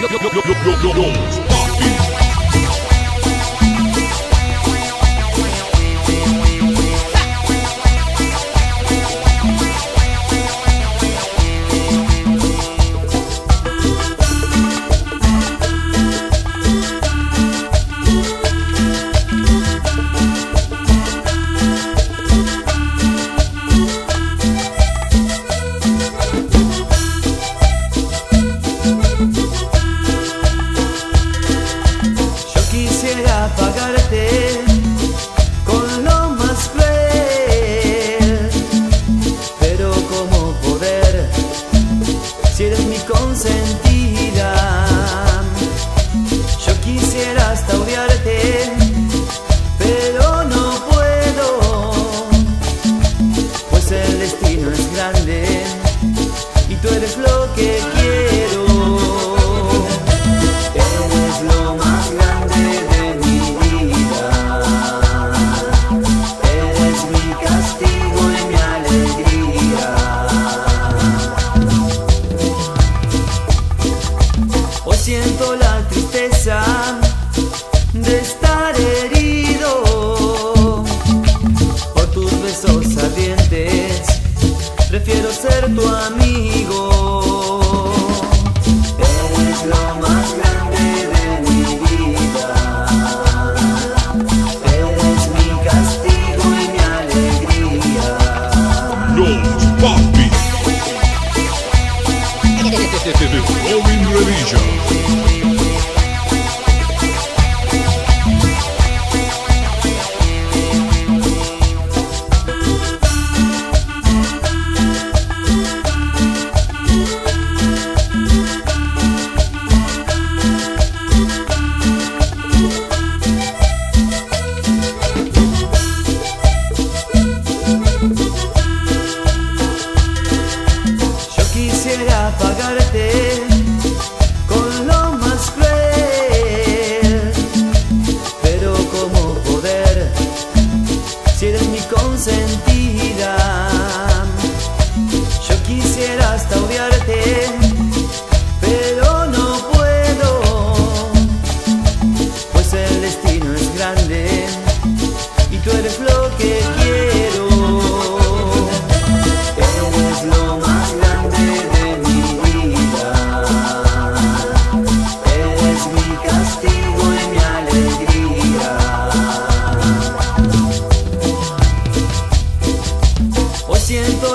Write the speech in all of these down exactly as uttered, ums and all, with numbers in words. Siento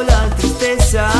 la tristeza